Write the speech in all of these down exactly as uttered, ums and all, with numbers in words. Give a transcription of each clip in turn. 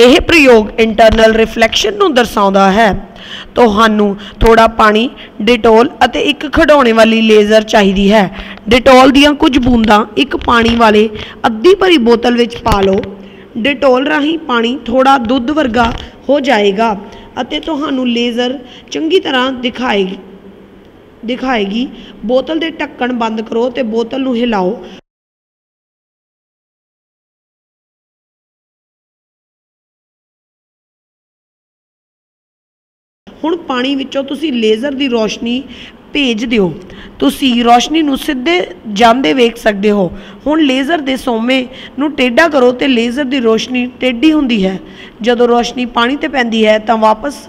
यह प्रयोग internal reflection को दर्शाता है। तो सानू थोड़ा पानी डिटोल अते एक खड़ौने वाली लेज़र चाहिए है। डिटोल दियां कुछ बूंदा एक पानी वाले अद्धी भरी बोतल विच पा लो। डिटोल राही पानी थोड़ा दुध वर्गा हो जाएगा अते तुहानू लेज़र चंगी तरह दिखाएगी दिखाएगी बोतल दे ढक्कन बंद करो तो बोतल नू हिलाओ। हुण पानी विचों तुसी लेज़र की रोशनी भेज दिओ। तुसी रोशनी नू सीधे जांदे वेख सकते हो। हुण लेज़र दे सोमे नू टेढ़ा करो तो लेज़र की रोशनी टेढ़ी हुंदी है। जदों रोशनी पानी ते पैंदी है तो वापस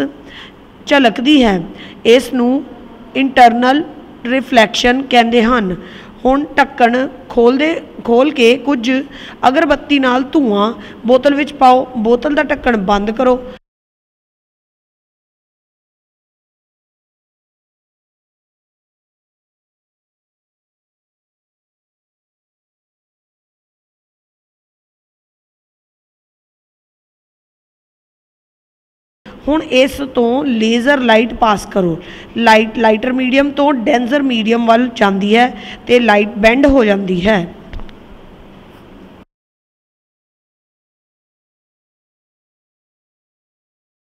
झलकदी है। इस नू इंटरनल रिफ्लैक्शन कहंदे हन। हुण ढक्कन खोल दे खोल के कुछ अगरबत्ती नाल धुआं बोतल विच पाओ। बोतल दा ढक्कन बंद करो। हुण इस तो लेज़र लाइट पास करो। लाइट लाइटर मीडियम तो डेंसर मीडियम वाल जाती है तो लाइट बैंड हो जाती है।